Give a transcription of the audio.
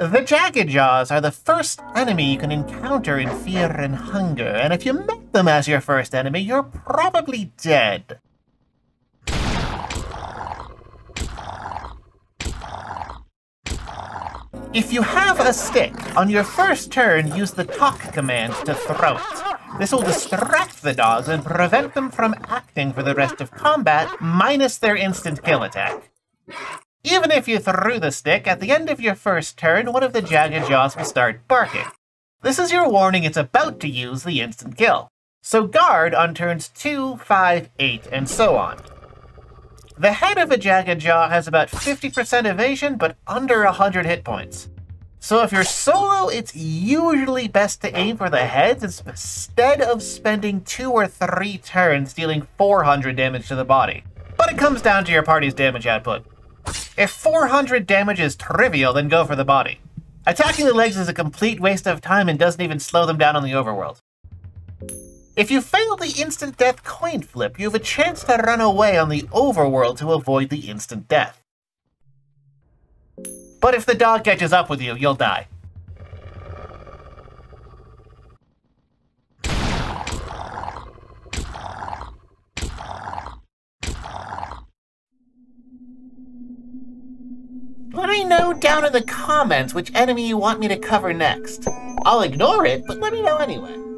The Jaggedjaws are the first enemy you can encounter in Fear and Hunger, and if you met them as your first enemy, you're probably dead. If you have a stick, on your first turn use the talk command to throw it. This will distract the dogs and prevent them from acting for the rest of combat, minus their instant kill attack. Even if you threw the stick, at the end of your first turn, one of the Jaggedjaws will start barking. This is your warning it's about to use the instant kill. So guard on turns 2, 5, 8, and so on. The head of a Jaggedjaw has about 50% evasion, but under 100 hit points. So if you're solo, it's usually best to aim for the heads instead of spending 2 or 3 turns dealing 400 damage to the body. But it comes down to your party's damage output. If 400 damage is trivial, then go for the body. Attacking the legs is a complete waste of time and doesn't even slow them down on the overworld. If you fail the instant death coin flip, you have a chance to run away on the overworld to avoid the instant death. But if the dog catches up with you, you'll die. Let me know down in the comments which enemy you want me to cover next. I'll ignore it, but let me know anyway.